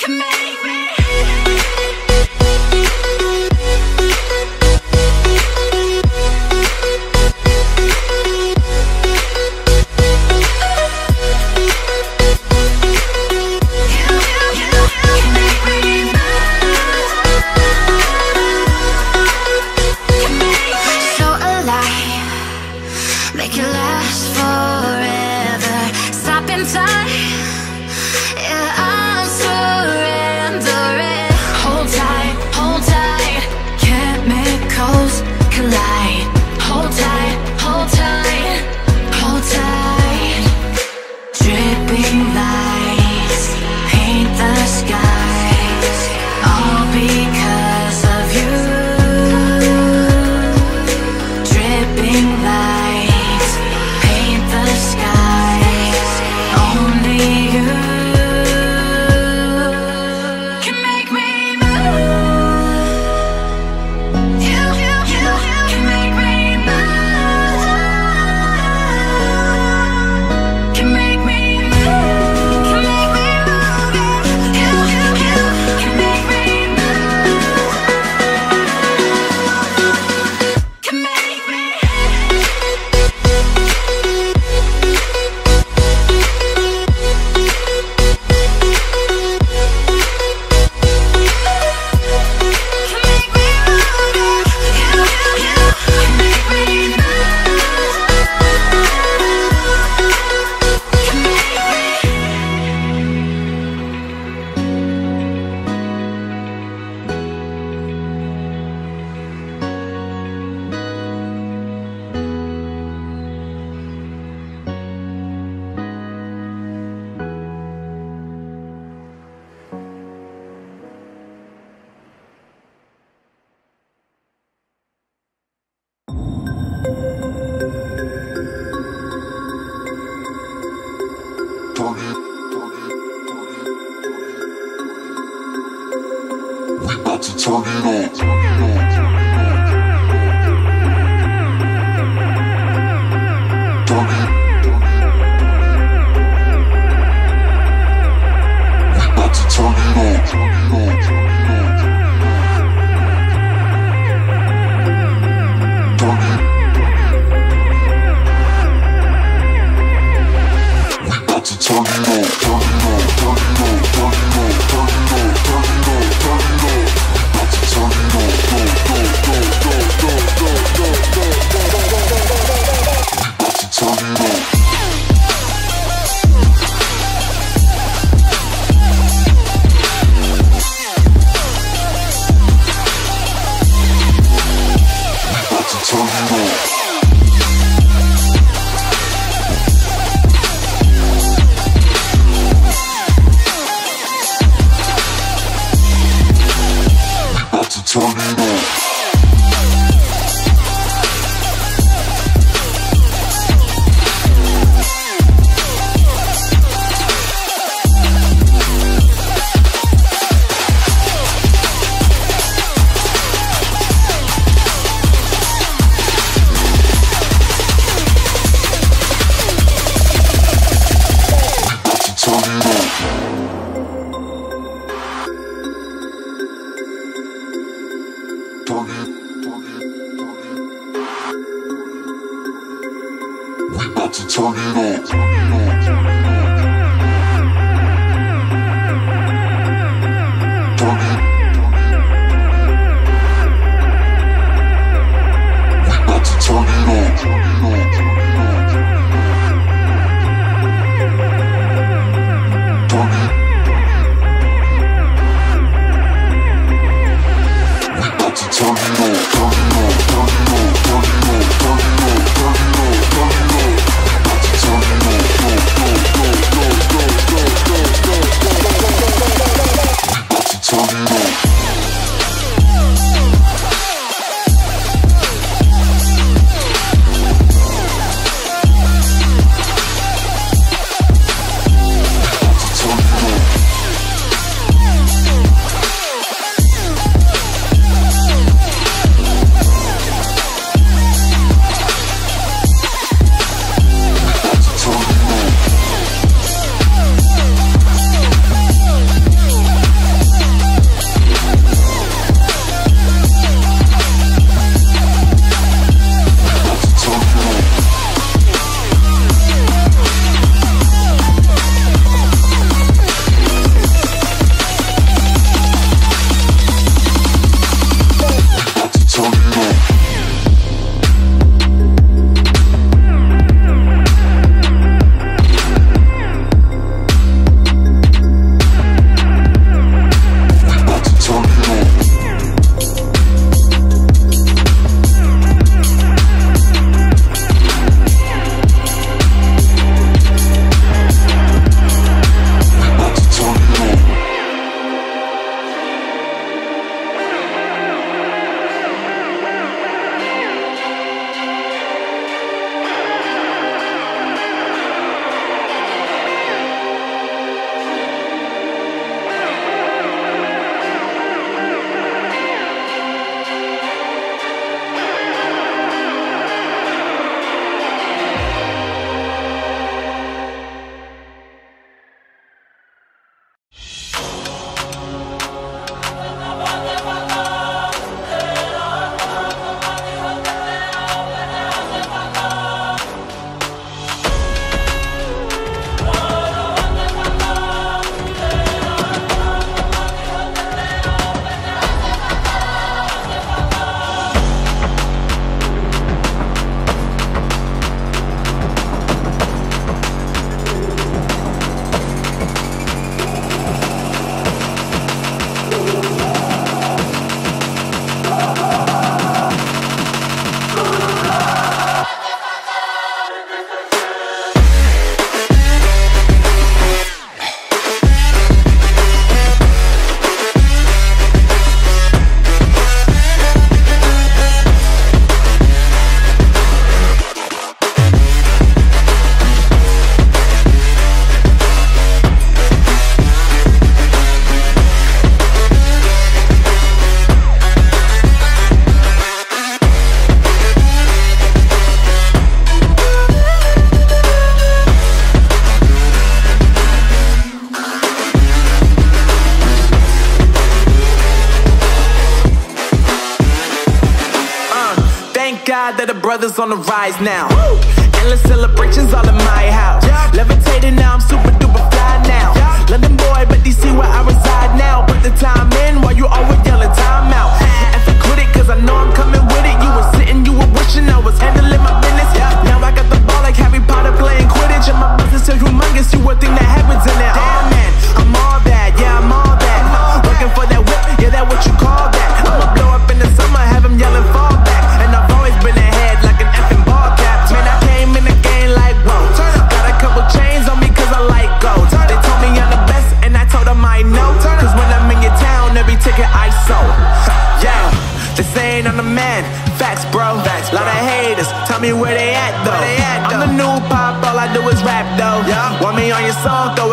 can make me. Make it last forever. Stop in time. Yeah, I'll surrender it. Hold tight, chemicals collide. Hold tight, dripping lights paint the skies, all because of you. Dripping lights to turn it on. We're about to turn it on. We're about to turn it on. Turn it on. We're about to turn it on. We're about to turn it on. We're about to turn it on. Turn it on. glad that the brothers on the rise now. Woo! Endless celebrations all in my house. Yeah. Levitating now, I'm super duper fly now. Yeah. London boy, but DC where I reside now. Put the time in while you always yelling time out. And for quit it, cause I know I'm coming with it. You were sitting, you were wishing I was handling my business. Yeah. Now I got the ball like Harry Potter playing Quidditch. And my business is humongous, you a thing that happens in it. Damn man, I'm all that, yeah, I'm all that. Working for that whip, yeah, that what you call that. I'ma blow up in the summer, have him yelling fall back. And I've always been ahead like an effing ball cap. Man, I came in the game like, whoa. Got a couple chains on me cause I like gold. They told me I'm the best and I told them I know. Cause when I'm in your town, every ticket I sold. Yeah, they saying I'm the man, facts bro. Lot of haters, tell me where they at though. I'm the new pop, all I do is rap though. Want me on your song, throw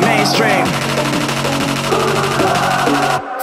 Mainstream.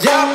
Yup.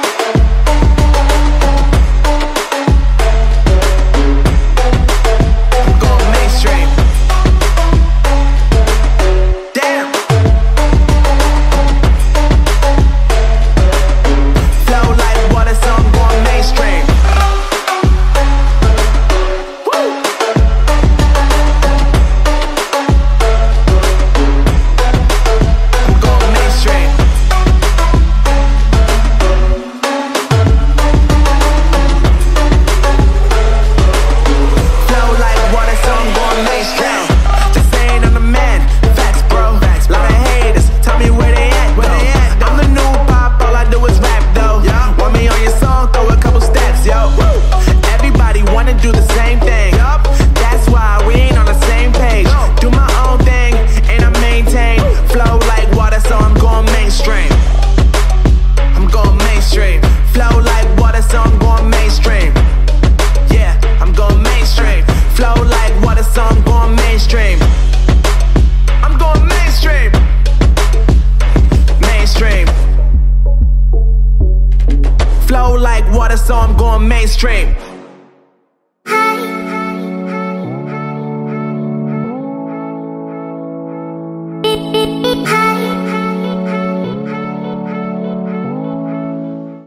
Mainstream.